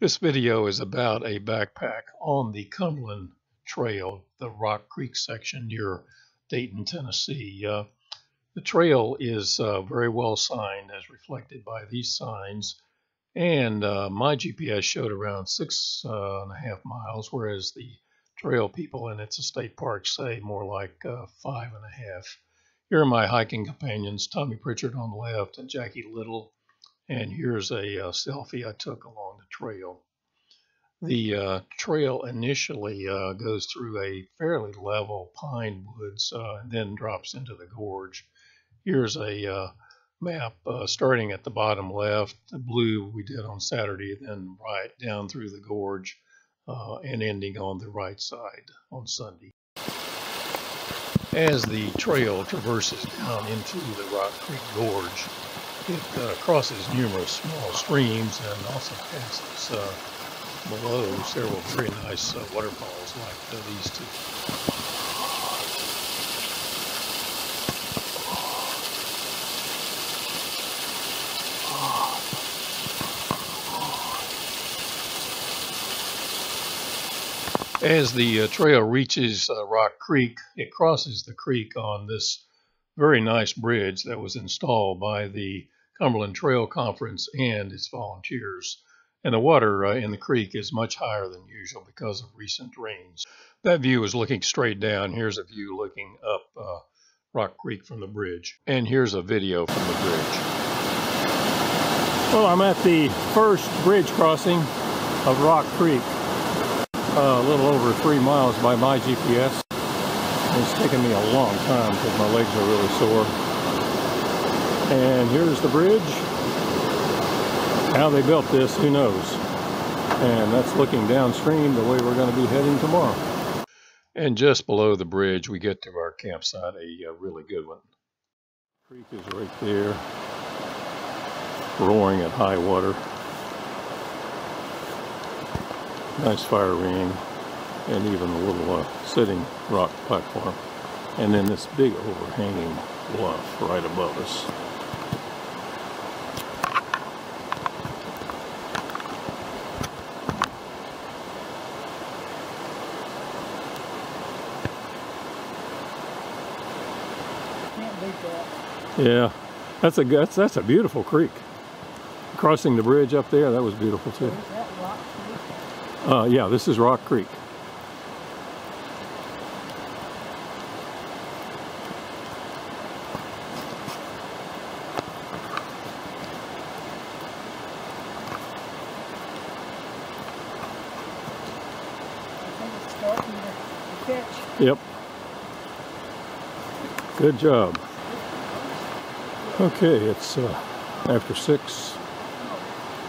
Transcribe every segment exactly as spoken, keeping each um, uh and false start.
This video is about a backpack on the Cumberland Trail, the Rock Creek section near Dayton, Tennessee. Uh, the trail is uh, very well signed as reflected by these signs, and uh, my G P S showed around six uh, and a half miles, whereas the trail people in its state park say more like uh, five and a half. Here are my hiking companions, Tommy Pritchard on the left and Jackie Little. And here's a uh, selfie I took along the trail. The uh, trail initially uh, goes through a fairly level pine woods uh, and then drops into the gorge. Here's a uh, map uh, starting at the bottom left, the blue we did on Saturday, then right down through the gorge uh, and ending on the right side on Sunday. As the trail traverses down into the Rock Creek Gorge, it uh, crosses numerous small streams and also passes uh, below several very nice uh, waterfalls like uh, these two. As the uh, trail reaches uh, Rock Creek, it crosses the creek on this very nice bridge that was installed by the Cumberland Trail Conference and its volunteers, and the water uh, in the creek is much higher than usual because of recent rains. That view is looking straight down. Here's a view looking up uh, Rock Creek from the bridge, and here's a video from the bridge. Well, I'm at the first bridge crossing of Rock Creek, uh, a little over three miles by my G P S. It's taken me a long time because my legs are really sore. And here's the bridge. How they built this, who knows? And that's looking downstream the way we're going to be heading tomorrow. And just below the bridge, we get to our campsite, a, a really good one. Creek is right there, roaring at high water. Nice fire ring, and even a little uh, sitting rock platform. And then this big overhanging bluff right above us. Yeah, that's a that's, that's a beautiful creek. Crossing the bridge up there, that was beautiful too. Is that Rock Creek? Uh, yeah, this is Rock Creek. Yep. Good job. Okay, it's uh, after six,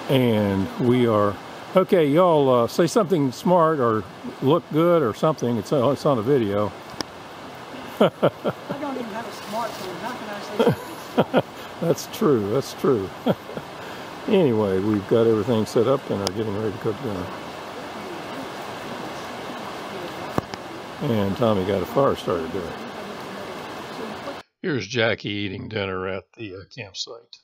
and we are okay. Y'all uh, say something smart or look good or something. It's uh, it's on a video. I don't even have a smartphone. How can I say something smart? That's true. That's true. Anyway, we've got everything set up and are getting ready to cook dinner. And Tommy got a fire started there. Here's Jackie eating dinner at the uh, campsite.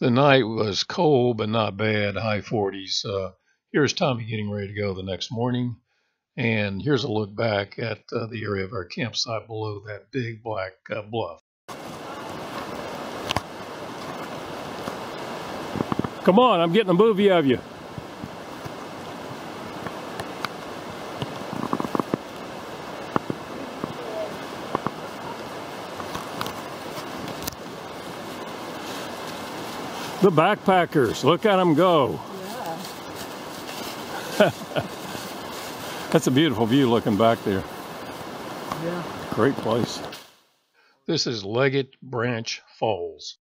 The night was cold, but not bad, high forties. Uh, here's Tommy getting ready to go the next morning. And here's a look back at uh, the area of our campsite below that big black uh, bluff. Come on, I'm getting a movie of you. The backpackers, look at them go. Yeah. That's a beautiful view looking back there. Yeah. Great place. This is Leggett Branch Falls.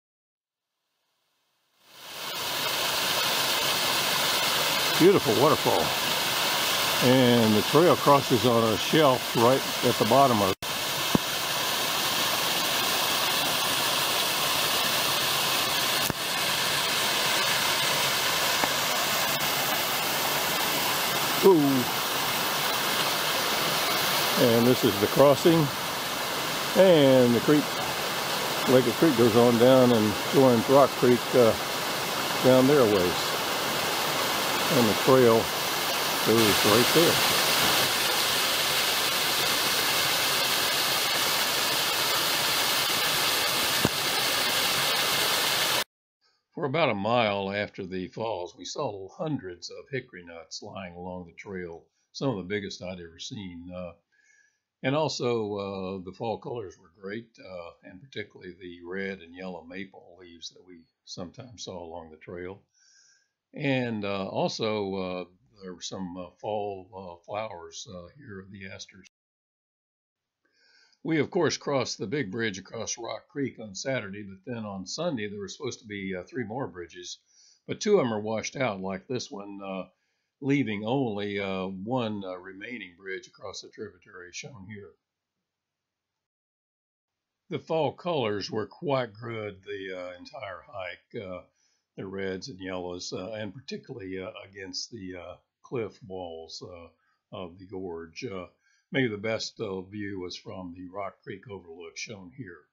Beautiful waterfall. And the trail crosses on a shelf right at the bottom of it. Ooh. And this is the crossing, and the creek, Leggett Creek, goes on down and joins Rock Creek uh, down there a ways. And the trail goes right there. For about a mile after the falls, we saw hundreds of hickory nuts lying along the trail, some of the biggest I'd ever seen. Uh, and also, uh, the fall colors were great, uh, and particularly the red and yellow maple leaves that we sometimes saw along the trail. And uh, also, uh, there were some uh, fall uh, flowers uh, here, the asters. We, of course, crossed the big bridge across Rock Creek on Saturday, but then on Sunday there were supposed to be uh, three more bridges, but two of them are washed out, like this one, uh, leaving only uh, one uh, remaining bridge across the tributary shown here. The fall colors were quite good the uh, entire hike, uh, the reds and yellows, uh, and particularly uh, against the uh, cliff walls uh, of the gorge. Uh, Maybe the best uh, view was from the Rock Creek overlook shown here.